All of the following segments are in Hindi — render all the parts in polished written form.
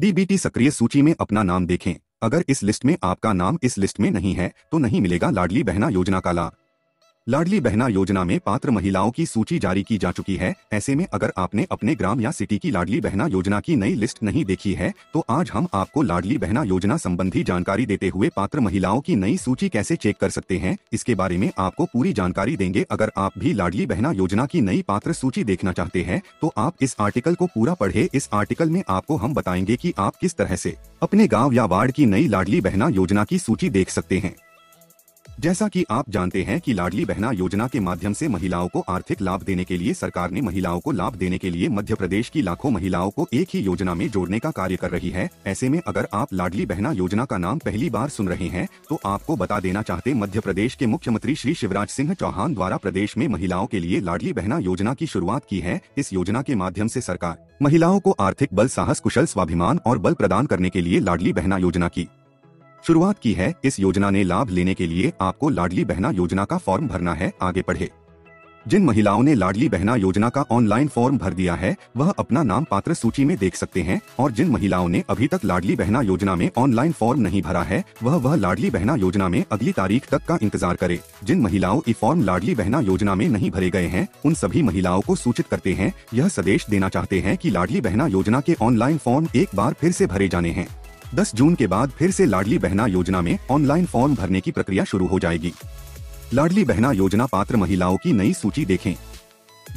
DBT सक्रिय सूची में अपना नाम देखें। अगर इस लिस्ट में आपका नाम इस लिस्ट में नहीं है तो नहीं मिलेगा लाडली बहना योजना का लाभ। लाडली बहना योजना में पात्र महिलाओं की सूची जारी की जा चुकी है। ऐसे में अगर आपने अपने ग्राम या सिटी की लाडली बहना योजना की नई लिस्ट नहीं देखी है तो आज हम आपको लाडली बहना योजना संबंधी जानकारी देते हुए पात्र महिलाओं की नई सूची कैसे चेक कर सकते हैं इसके बारे में आपको पूरी जानकारी देंगे। अगर आप भी लाडली बहना योजना की नई पात्र सूची देखना चाहते हैं तो आप इस आर्टिकल को पूरा पढ़े। इस आर्टिकल में आपको हम बताएंगे कि आप किस तरह से अपने गाँव या वार्ड की नई लाडली बहना योजना की सूची देख सकते हैं। जैसा कि आप जानते हैं कि लाडली बहना योजना के माध्यम से महिलाओं को आर्थिक लाभ देने के लिए सरकार ने महिलाओं को लाभ देने के लिए मध्य प्रदेश की लाखों महिलाओं को एक ही योजना में जोड़ने का कार्य कर रही है। ऐसे में अगर आप लाडली बहना योजना का नाम पहली बार सुन रहे हैं तो आपको बता देना चाहते मध्य प्रदेश के मुख्यमंत्री श्री शिवराज सिंह चौहान द्वारा प्रदेश में महिलाओं के लिए लाडली बहना योजना की शुरुआत की है। इस योजना के माध्यम से सरकार महिलाओं को आर्थिक बल, साहस, कुशल, स्वाभिमान और बल प्रदान करने के लिए लाडली बहना योजना की शुरुआत की है। इस योजना ने लाभ लेने के लिए आपको लाडली बहना योजना का फॉर्म भरना है। आगे पढ़े। जिन महिलाओं ने लाडली बहना योजना का ऑनलाइन फॉर्म भर दिया है वह अपना नाम पात्र सूची में देख सकते हैं और जिन महिलाओं ने अभी तक लाडली बहना योजना में ऑनलाइन फॉर्म नहीं भरा है वह लाडली बहना योजना में अगली तारीख तक का इंतजार करें। जिन महिलाओं ई फॉर्म लाडली बहना योजना में नहीं भरे गए हैं उन सभी महिलाओं को सूचित करते हैं। यह संदेश देना चाहते हैं कि लाडली बहना योजना के ऑनलाइन फॉर्म एक बार फिर से भरे जाने हैं। 10 जून के बाद फिर से लाडली बहना योजना में ऑनलाइन फॉर्म भरने की प्रक्रिया शुरू हो जाएगी। लाडली बहना योजना पात्र महिलाओं की नई सूची देखें।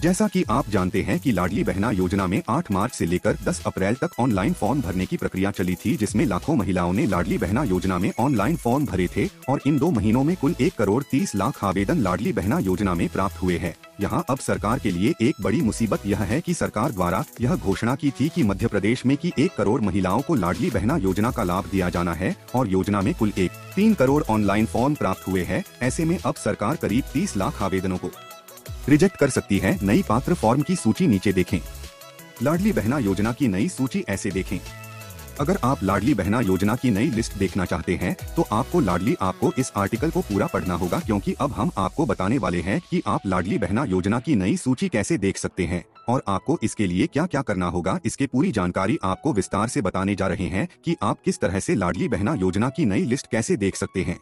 जैसा कि आप जानते हैं कि लाडली बहना योजना में 8 मार्च से लेकर 10 अप्रैल तक ऑनलाइन फॉर्म भरने की प्रक्रिया चली थी, जिसमें लाखों महिलाओं ने लाडली बहना योजना में ऑनलाइन फॉर्म भरे थे और इन 2 महीनों में कुल 1,30,00,000 आवेदन लाडली बहना योजना में प्राप्त हुए हैं। यहां अब सरकार के लिए एक बड़ी मुसीबत यह है कि सरकार द्वारा यह घोषणा की थी कि मध्य प्रदेश में की 1 करोड़ महिलाओं को लाडली बहना योजना का लाभ दिया जाना है और योजना में कुल 1.3 करोड़ ऑनलाइन फॉर्म प्राप्त हुए हैं। ऐसे में अब सरकार करीब 30 लाख आवेदनों को रिजेक्ट कर सकती है। नई पात्र फॉर्म की सूची नीचे देखें। लाडली बहना योजना की नई सूची ऐसे देखें। अगर आप लाडली बहना योजना की नई लिस्ट देखना चाहते हैं तो आपको इस आर्टिकल को पूरा पढ़ना होगा, क्योंकि अब हम आपको बताने वाले हैं कि आप लाडली बहना योजना की नई सूची कैसे देख सकते हैं और आपको इसके लिए क्या क्या करना होगा। इसके पूरी जानकारी आपको विस्तार से बताने जा रहे हैं कि आप किस तरह से लाडली बहना योजना की नई लिस्ट कैसे देख सकते हैं।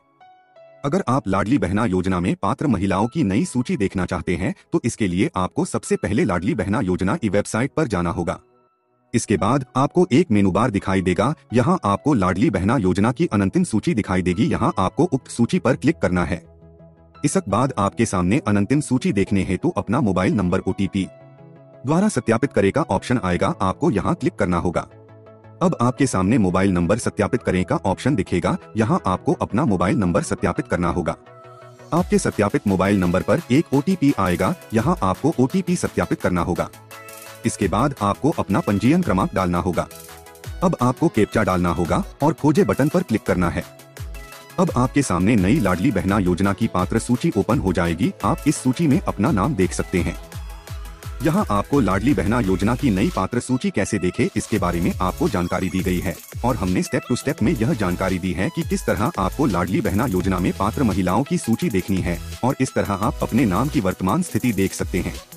अगर आप लाडली बहना योजना में पात्र महिलाओं की नई सूची देखना चाहते हैं तो इसके लिए आपको सबसे पहले लाडली बहना योजना की वेबसाइट पर जाना होगा। इसके बाद आपको एक मेनू बार दिखाई देगा। यहाँ आपको लाडली बहना योजना की अनंतिम सूची दिखाई देगी। यहाँ आपको उक्त सूची पर क्लिक करना है। इसके बाद आपके सामने अनंतिम सूची देखने हेतु अपना मोबाइल नंबर OTP द्वारा सत्यापित करें का ऑप्शन आएगा। आपको यहाँ क्लिक करना होगा। अब आपके सामने मोबाइल नंबर सत्यापित करें का ऑप्शन दिखेगा। यहाँ आपको अपना मोबाइल नंबर सत्यापित करना होगा। आपके सत्यापित मोबाइल नंबर पर एक OTP आएगा। यहाँ आपको OTP सत्यापित करना होगा। इसके बाद आपको अपना पंजीयन क्रमांक डालना होगा। अब आपको कैप्चा डालना होगा और खोजे बटन पर क्लिक करना है। अब आपके सामने नई लाडली बहना योजना की पात्र सूची ओपन हो जाएगी। आप इस सूची में अपना नाम देख सकते हैं। यहाँ आपको लाडली बहना योजना की नई पात्र सूची कैसे देखें इसके बारे में आपको जानकारी दी गई है और हमने स्टेप टू स्टेप में यह जानकारी दी है कि किस तरह आपको लाडली बहना योजना में पात्र महिलाओं की सूची देखनी है और इस तरह आप अपने नाम की वर्तमान स्थिति देख सकते हैं।